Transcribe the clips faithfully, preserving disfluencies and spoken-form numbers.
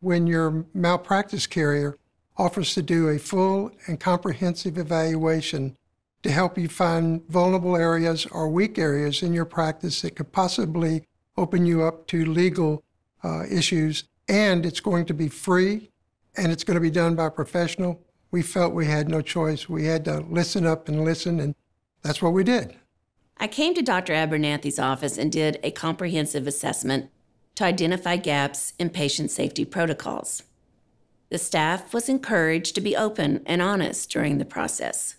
when your malpractice carrier offers to do a full and comprehensive evaluation to help you find vulnerable areas or weak areas in your practice that could possibly open you up to legal uh, issues. And it's going to be free, and it's going to be done by a professional. We felt we had no choice. We had to listen up and listen, and that's what we did. I came to Doctor Abernathy's office and did a comprehensive assessment to identify gaps in patient safety protocols. The staff was encouraged to be open and honest during the process.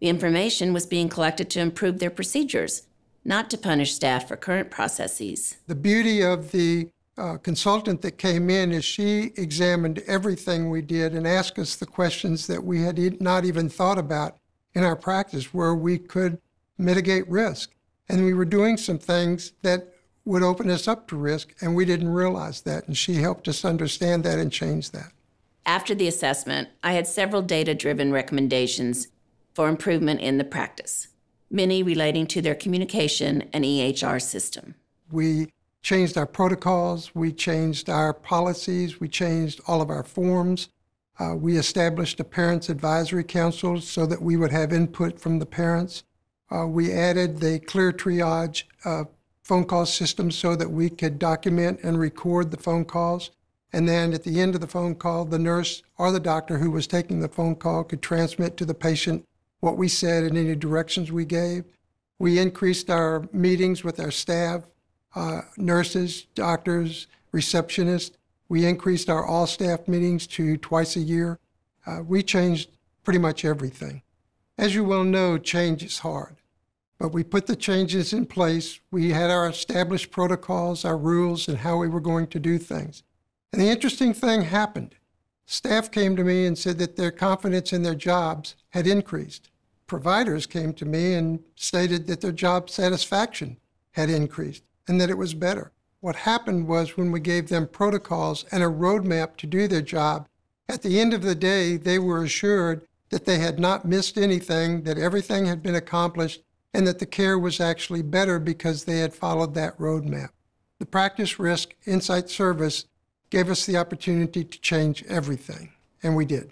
The information was being collected to improve their procedures, not to punish staff for current processes. The beauty of the uh, consultant that came in is she examined everything we did and asked us the questions that we had not even thought about in our practice where we could mitigate risk. And we were doing some things that would open us up to risk, and we didn't realize that, and she helped us understand that and change that. After the assessment, I had several data-driven recommendations for improvement in the practice, many relating to their communication and E H R system. We changed our protocols, we changed our policies, we changed all of our forms. Uh, we established a parents' advisory council so that we would have input from the parents. Uh, we added the clear triage uh, phone call system so that we could document and record the phone calls. And then at the end of the phone call, the nurse or the doctor who was taking the phone call could transmit to the patient what we said and any directions we gave. We increased our meetings with our staff, uh, nurses, doctors, receptionists. We increased our all-staff meetings to twice a year. Uh, we changed pretty much everything. As you well know, change is hard. But we put the changes in place. We had our established protocols, our rules, and how we were going to do things. And the interesting thing happened. Staff came to me and said that their confidence in their jobs had increased. Providers came to me and stated that their job satisfaction had increased and that it was better. What happened was when we gave them protocols and a roadmap to do their job, at the end of the day, they were assured that they had not missed anything, that everything had been accomplished, and that the care was actually better because they had followed that roadmap. The Practice Risk Insight Service gave us the opportunity to change everything, and we did.